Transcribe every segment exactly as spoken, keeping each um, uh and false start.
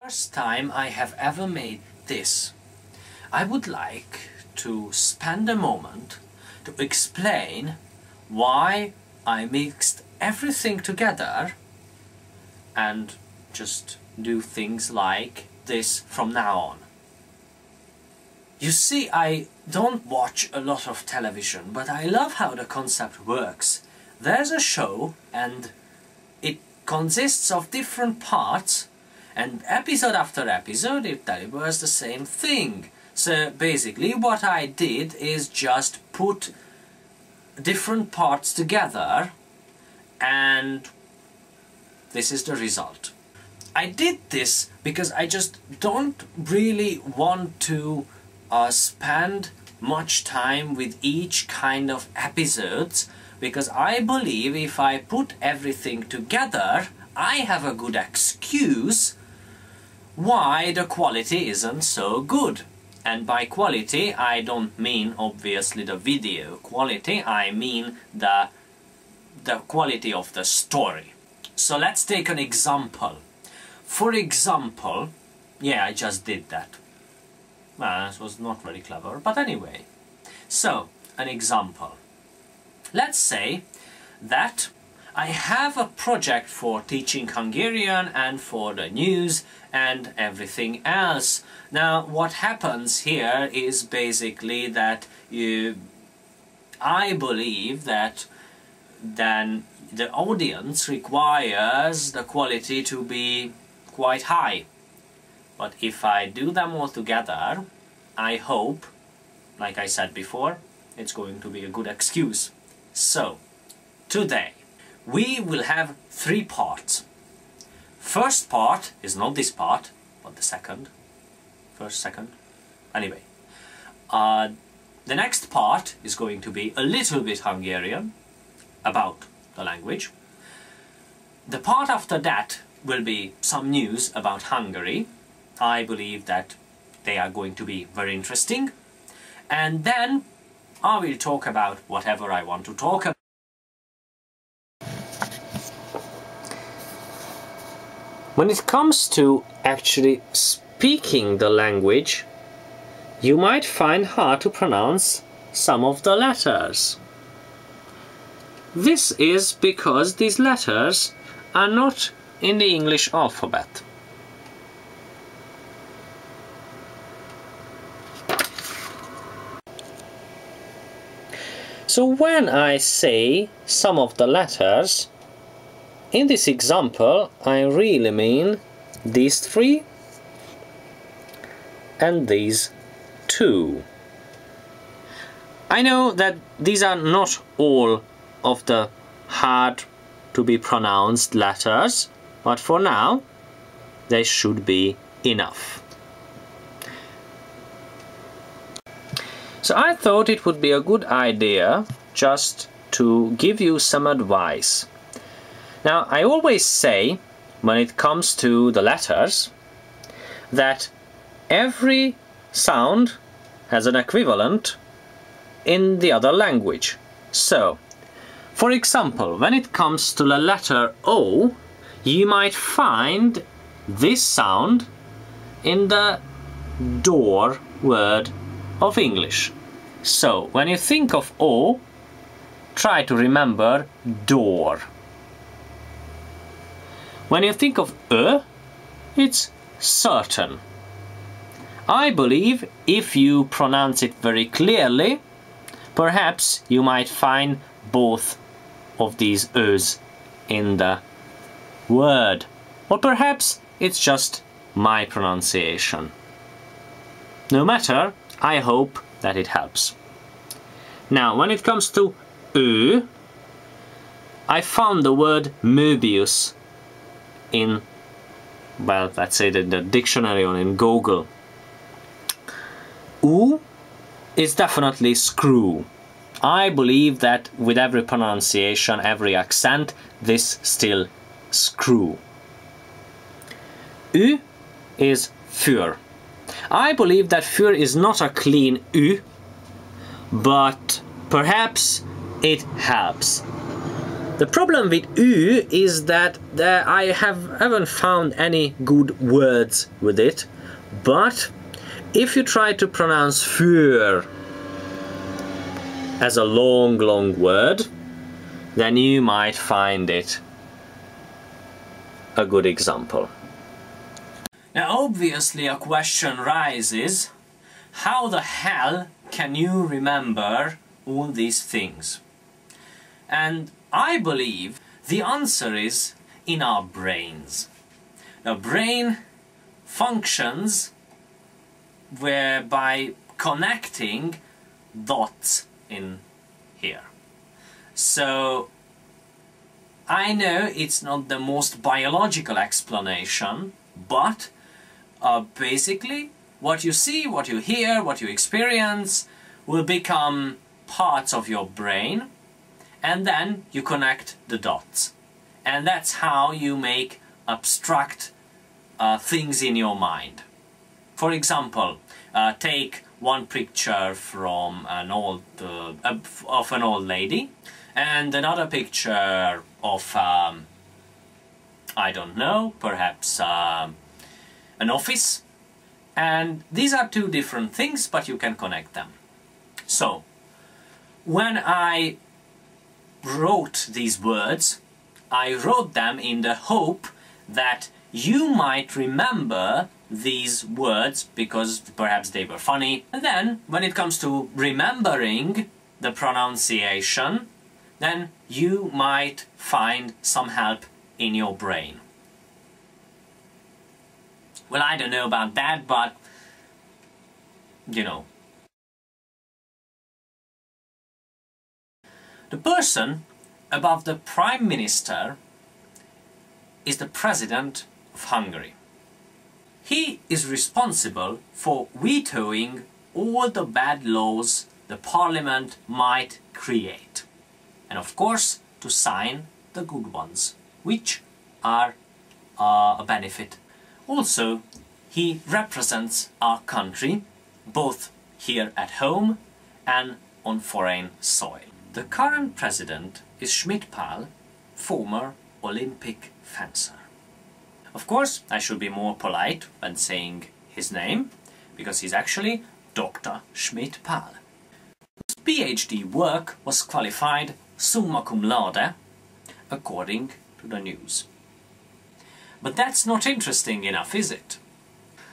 First time I have ever made this. I would like to spend a moment to explain why I mixed everything together and just do things like this from now on. You see, I don't watch a lot of television, but I love how the concept works. There's a show and it consists of different parts, and episode after episode it delivers the same thing. So basically what I did is just put different parts together, and this is the result. I did this because I just don't really want to uh, spend much time with each kind of episodes, because I believe if I put everything together, I have a good excuse why the quality isn't so good. And by quality, I don't mean obviously the video quality, I mean the, the quality of the story. So let's take an example. For example, yeah, I just did that. Well, this was not very clever, but anyway. So, an example. Let's say that I have a project for teaching Hungarian and for the news and everything else. Now, what happens here is basically that you, I believe that then the audience requires the quality to be quite high. But if I do them all together, I hope, like I said before, it's going to be a good excuse. So, today, we will have three parts. First part is not this part, but the second. First, second. Anyway. Uh, the next part is going to be a little bit Hungarian, about the language. The part after that will be some news about Hungary. I believe that they are going to be very interesting. And then I will talk about whatever I want to talk about. When it comes to actually speaking the language, you might find hard to pronounce some of the letters. This is because these letters are not in the English alphabet. So when I say some of the letters, in this example I really mean these three and these two. I know that these are not all of the hard to be pronounced letters, but for now they should be enough. So I thought it would be a good idea just to give you some advice. Now, I always say, when it comes to the letters, that every sound has an equivalent in the other language. So, for example, when it comes to the letter O, you might find this sound in the door word of English. So, when you think of O, try to remember door. When you think of Ö, it's certain. I believe if you pronounce it very clearly, perhaps you might find both of these Ö's in the word. Or perhaps it's just my pronunciation. No matter, I hope that it helps. Now, when it comes to Ö, I found the word Möbius in, well, let's say the, the dictionary or in Google. U is definitely screw. I believe that with every pronunciation, every accent, this still screw. Ü is für. I believe that für is not a clean Ü, but perhaps it helps. The problem with "ü" is that there I have, haven't found any good words with it, but if you try to pronounce "für" as a long, long word, then you might find it a good example. Now obviously a question rises, how the hell can you remember all these things? And I believe the answer is in our brains. The brain functions whereby connecting dots in here. So I know it's not the most biological explanation, but uh, basically what you see, what you hear, what you experience will become parts of your brain, and then you connect the dots. And that's how you make abstract uh, things in your mind. For example, uh, take one picture from an old, uh, of an old lady, and another picture of, um, I don't know, perhaps uh, an office. And these are two different things, but you can connect them. So, when I wrote these words, I wrote them in the hope that you might remember these words because perhaps they were funny. And then, when it comes to remembering the pronunciation, then you might find some help in your brain. Well, I don't know about that, but you know. The person above the Prime Minister is the President of Hungary. He is responsible for vetoing all the bad laws the Parliament might create. And of course, to sign the good ones, which are uh, a benefit. Also, he represents our country, both here at home and on foreign soil. The current president is Schmitt Pál, former Olympic fencer. Of course, I should be more polite when saying his name, because he's actually Doctor Schmitt Pál. His PhD work was qualified summa cum laude, according to the news. But that's not interesting enough, is it?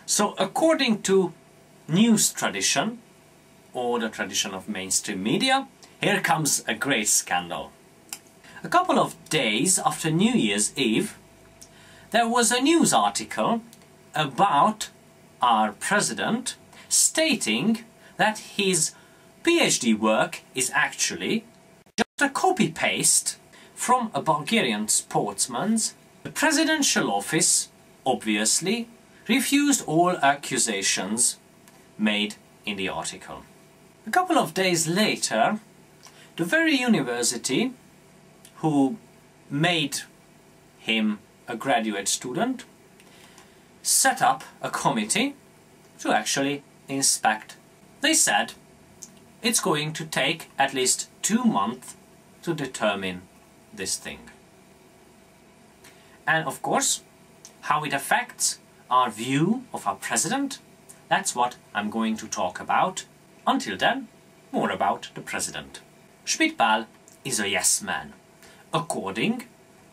So, according to news tradition, or the tradition of mainstream media, here comes a great scandal. A couple of days after New Year's Eve, there was a news article about our president stating that his PhD work is actually just a copy-paste from a Bulgarian sportsman's. The presidential office, obviously, refused all accusations made in the article. A couple of days later, the very university who made him a graduate student set up a committee to actually inspect. They said it's going to take at least two months to determine this thing. And of course, how it affects our view of our president, that's what I'm going to talk about. Until then, more about the president. Schmitt Pál is a yes man, according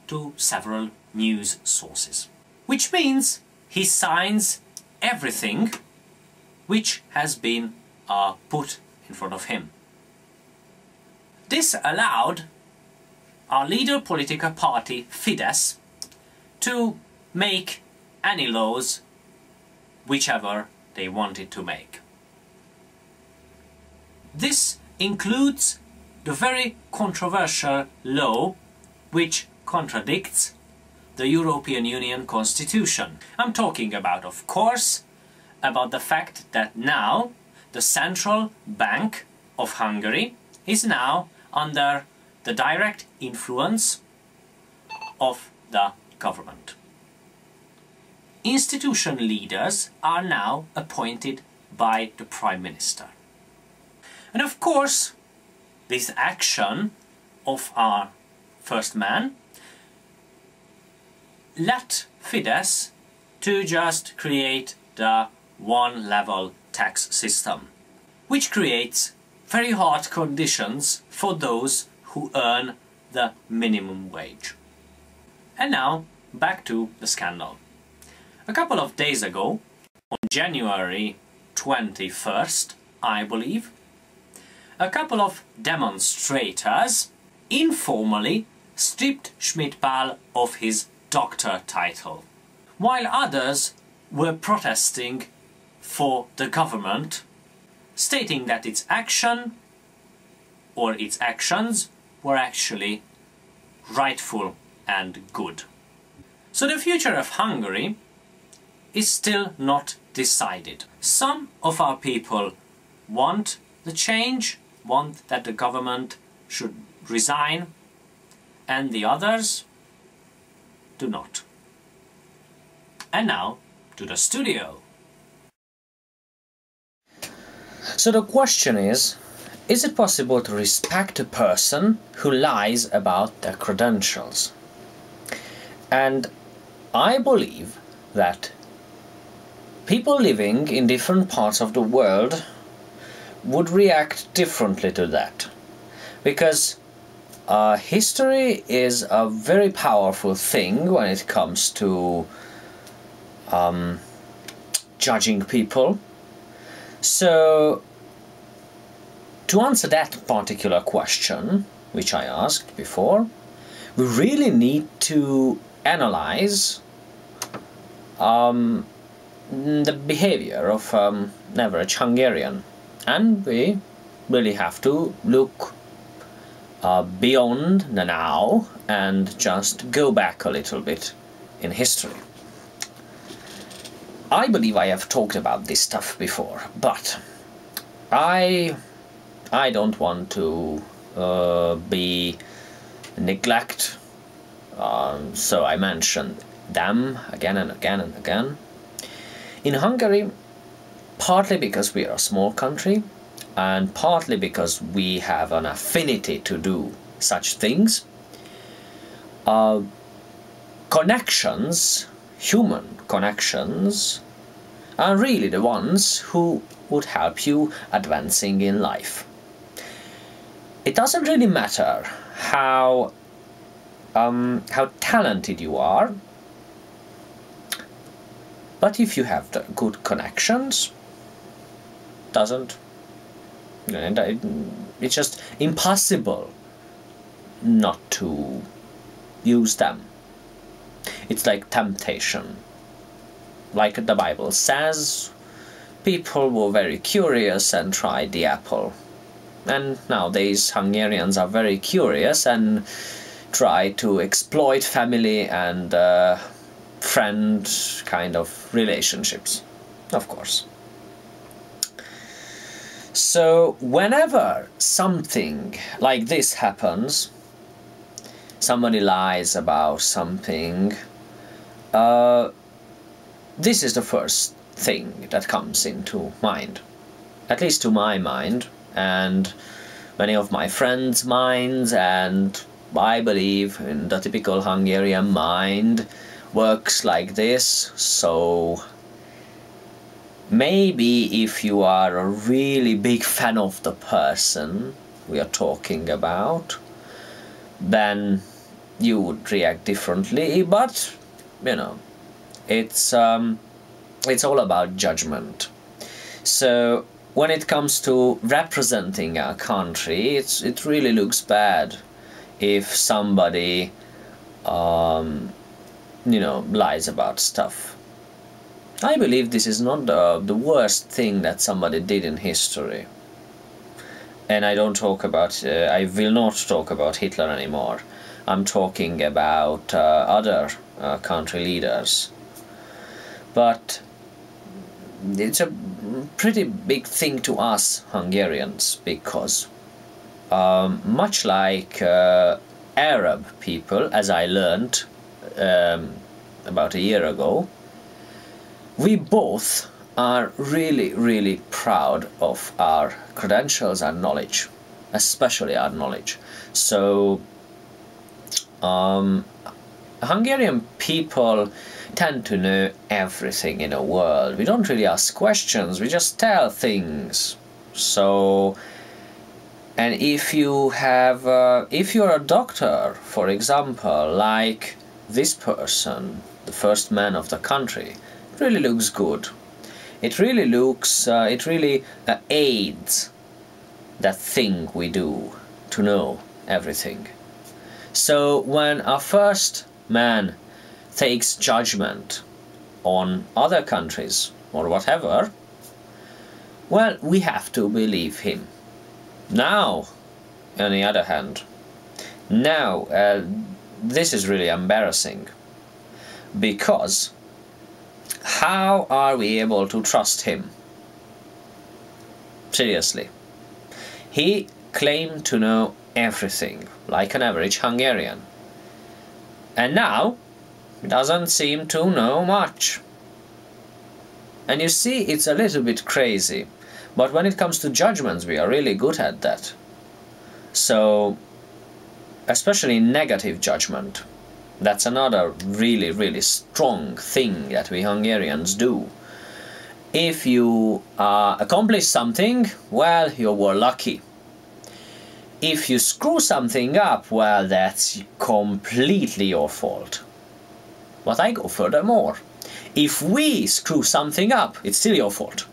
to several news sources. Which means he signs everything which has been uh, put in front of him. This allowed our leader political party Fidesz to make any laws whichever they wanted to make. This includes the very controversial law which contradicts the European Union Constitution. I'm talking about, of course, about the fact that now the Central Bank of Hungary is now under the direct influence of the government. Institution leaders are now appointed by the Prime Minister. And of course, this action of our first man, let Fidesz to just create the one level tax system, which creates very hard conditions for those who earn the minimum wage. And now back to the scandal. A couple of days ago, on January twenty-first, I believe, a couple of demonstrators informally stripped Schmitt Pál of his doctor title, while others were protesting for the government, stating that its action or its actions were actually rightful and good. So the future of Hungary is still not decided. Some of our people want the change, want that the government should resign, and the others do not. And now to the studio. So the question is, is it possible to respect a person who lies about their credentials? And I believe that people living in different parts of the world would react differently to that, because uh, history is a very powerful thing when it comes to um, judging people. So, to answer that particular question, which I asked before, we really need to analyze um, the behavior of um, an average Hungarian, and we really have to look uh, beyond the now and just go back a little bit in history. I believe I have talked about this stuff before, but I I don't want to uh, be neglect, um, so I mentioned them again and again and again. In Hungary, partly because we are a small country, and partly because we have an affinity to do such things, uh, connections, human connections, are really the ones who would help you advancing in life. It doesn't really matter how um, how talented you are, but if you have the good connections, doesn't it's just impossible not to use them. It's like temptation. Like the Bible says, people were very curious and tried the apple. And nowadays Hungarians are very curious and try to exploit family and uh, friend kind of relationships, of course. So whenever something like this happens, somebody lies about something, uh, this is the first thing that comes into mind, at least to my mind, and many of my friends' minds, and I believe in the typical Hungarian mind works like this. So maybe if you are a really big fan of the person we are talking about, then you would react differently, but you know, it's um, it's all about judgment. So when it comes to representing our country, it's, it really looks bad if somebody, um, you know, lies about stuff. I believe this is not the, the worst thing that somebody did in history. And I don't talk about, uh, I will not talk about Hitler anymore. I'm talking about uh, other uh, country leaders. But it's a pretty big thing to us Hungarians, because um, much like uh, Arab people, as I learned um, about a year ago, we both are really really proud of our credentials and knowledge, especially our knowledge. So Um, Hungarian people tend to know everything in the world. We don't really ask questions, we just tell things. So, and if you have, uh, if you're a doctor, for example, like this person, the first man of the country, it really looks good. It really looks, uh, it really uh, aids that thing we do to know everything. So when our first man takes judgment on other countries or whatever, well, we have to believe him. Now, on the other hand, now uh, this is really embarrassing, because how are we able to trust him? Seriously. He claimed to know everything, like an average Hungarian. And now, he doesn't seem to know much. And you see, it's a little bit crazy. But when it comes to judgments, we are really good at that. So, especially negative judgment. That's another really, really strong thing that we Hungarians do. If you uh, accomplish something, well, you were lucky. If you screw something up, well, that's completely your fault. But I go furthermore. If we screw something up, it's still your fault.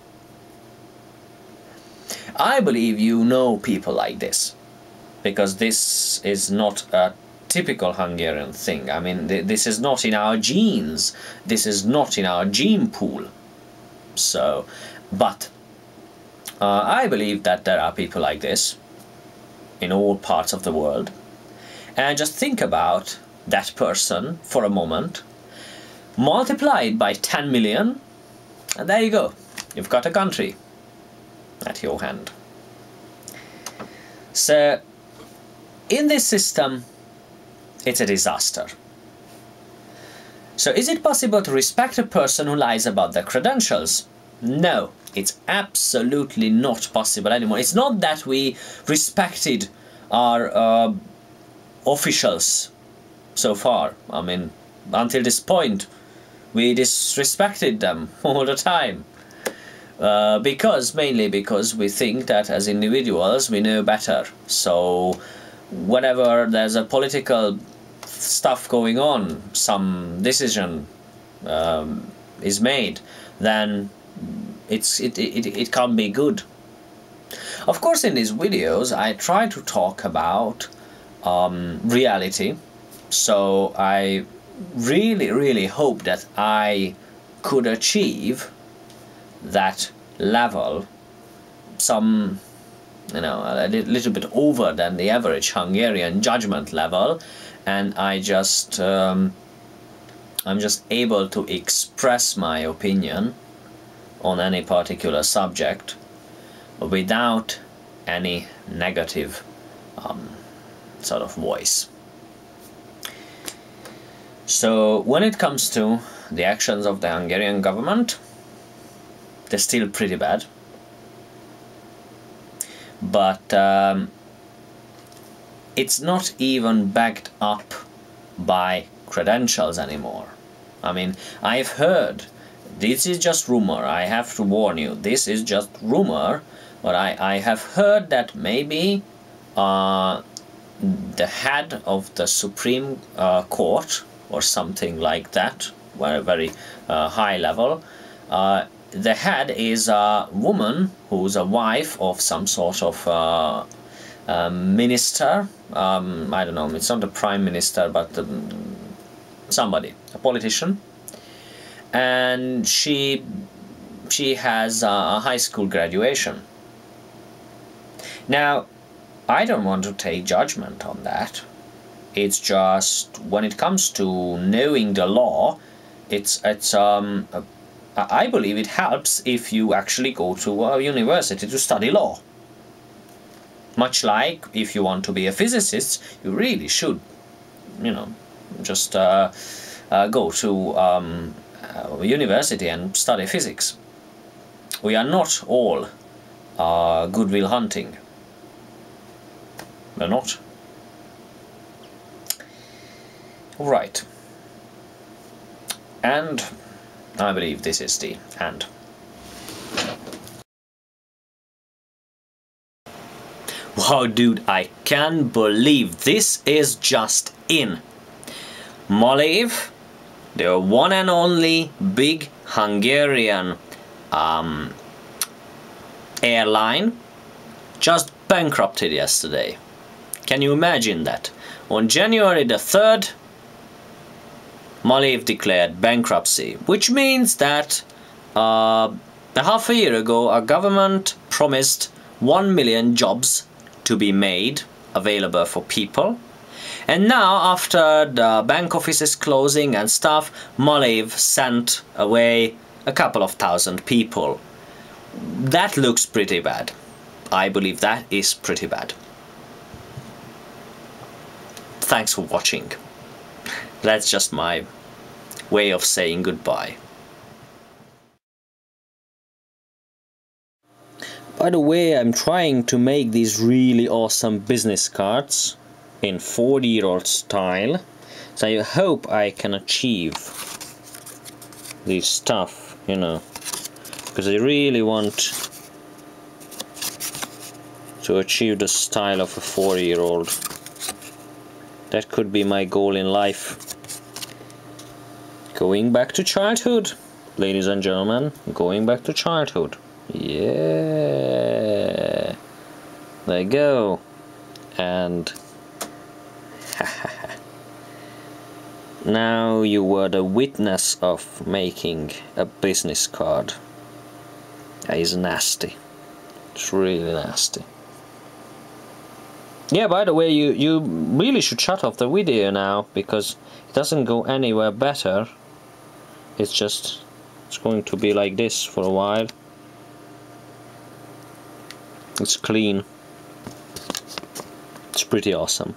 I believe you know people like this, because this is not a typical Hungarian thing. I mean, th this is not in our genes, this is not in our gene pool. So, but uh, I believe that there are people like this in all parts of the world. And just think about that person for a moment, multiplied by ten million, and there you go, you've got a country at your hand. So, in this system, it's a disaster. So is it possible to respect a person who lies about their credentials? No, it's absolutely not possible anymore. It's not that we respected our uh, officials so far. I mean, until this point, we disrespected them all the time. Uh, because, mainly because we think that as individuals we know better. So, whenever there's a political stuff going on, some decision um, is made, then it's it, it, it can't be good. Of course, in these videos I try to talk about um, reality, so I really really hope that I could achieve that level, some, you know, a little bit over than the average Hungarian judgment level, and I just, um, I'm just able to express my opinion on any particular subject without any negative um, sort of voice. So when it comes to the actions of the Hungarian government, they're still pretty bad. But um, it's not even backed up by credentials anymore. I mean, I've heard, this is just rumor, I have to warn you, this is just rumor, but I, I have heard that maybe uh, the head of the Supreme uh, Court or something like that, very, very uh, high level, uh, the head is a woman who's a wife of some sort of uh, uh, minister. Um, I don't know, it's not the prime minister, but um, somebody, a politician. And she, she has a high school graduation. Now, I don't want to take judgment on that. It's just, when it comes to knowing the law, it's, it's um, a I believe it helps if you actually go to a university to study law. Much like if you want to be a physicist, you really should, you know, just uh, uh, go to um, a university and study physics. We are not all uh, goodwill hunting. We're not. Right. And I believe this is the and. Wow, dude, I can't believe this is just in. Malév, the one and only big Hungarian um, airline, just bankrupted yesterday. Can you imagine that? On January the third, Malév declared bankruptcy, which means that uh, a half a year ago our government promised one million jobs to be made available for people, and now after the bank offices closing and stuff, Malév sent away a couple of thousand people. That looks pretty bad. I believe that is pretty bad. Thanks for watching. That's just my way of saying goodbye. By the way, I'm trying to make these really awesome business cards in forty year old style, so I hope I can achieve this stuff, you know, because I really want to achieve the style of a forty year old. That could be my goal in life. Going back to childhood, ladies and gentlemen, going back to childhood. Yeah, there you go. And now you were the witness of making a business card. That is nasty. It's really nasty. Yeah, by the way, you, you really should shut off the video now, because it doesn't go anywhere better. It's just, it's going to be like this for a while. It's clean. It's pretty awesome.